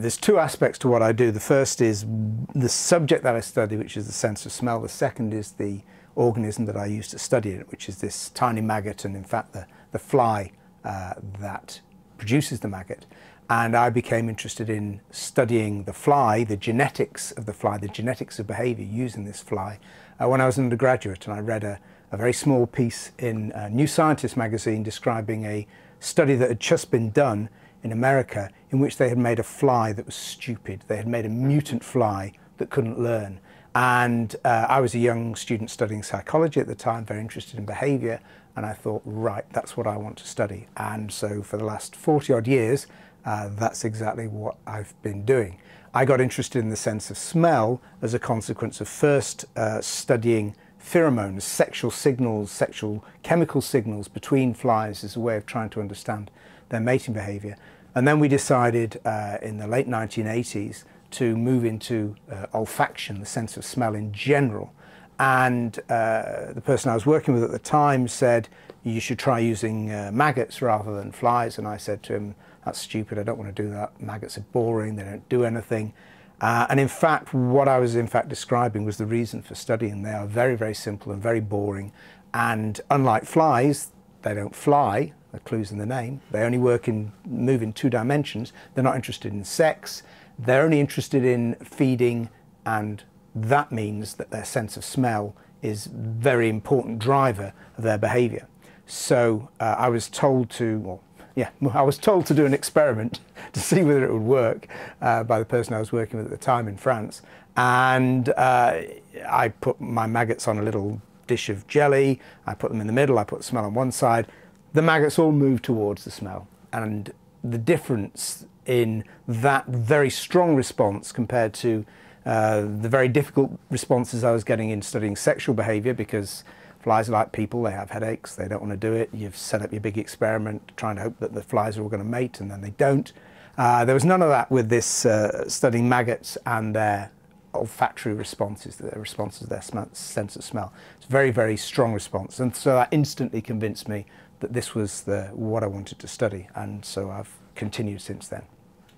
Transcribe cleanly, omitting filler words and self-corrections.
There's two aspects to what I do. The first is the subject that I study, which is the sense of smell. The second is the organism that I use to study it, which is this tiny maggot, and in fact the fly that produces the maggot. And I became interested in studying the fly, the genetics of the fly, the genetics of behaviour using this fly when I was an undergraduate, and I read a very small piece in New Scientist magazine describing a study that had just been done in America, in which they had made a fly that was stupid. They had made a mutant fly that couldn't learn. And I was a young student studying psychology at the time, very interested in behaviour, and I thought, right, that's what I want to study. And so for the last 40 odd years, that's exactly what I've been doing. I got interested in the sense of smell as a consequence of first studying pheromones, sexual signals, sexual chemical signals between flies as a way of trying to understand their mating behaviour. And then we decided in the late 1980s to move into olfaction, the sense of smell in general. And the person I was working with at the time said, you should try using maggots rather than flies. And I said to him, that's stupid, I don't want to do that. Maggots are boring, they don't do anything. And in fact, what I was in fact describing was the reason for studying. They are very, very simple and very boring. And unlike flies, they don't fly. The clue's in the name. They only work in move in two dimensions. They're not interested in sex. They're only interested in feeding, and that means that their sense of smell is a very important driver of their behaviour. So I was told to, well, yeah, I was told to do an experiment to see whether it would work by the person I was working with at the time in France. And I put my maggots on a little dish of jelly. I put them in the middle. I put the smell on one side. The maggots all move towards the smell, and the difference in that very strong response compared to the very difficult responses I was getting in studying sexual behaviour, because flies are like people, they have headaches, they don't want to do it. You've set up your big experiment trying to hope that the flies are all going to mate, and then they don't. There was none of that with this studying maggots and their olfactory responses, the responses to their sense of smell. It's a very, very strong response, and so that instantly convinced me that this was what I wanted to study, and so I've continued since then.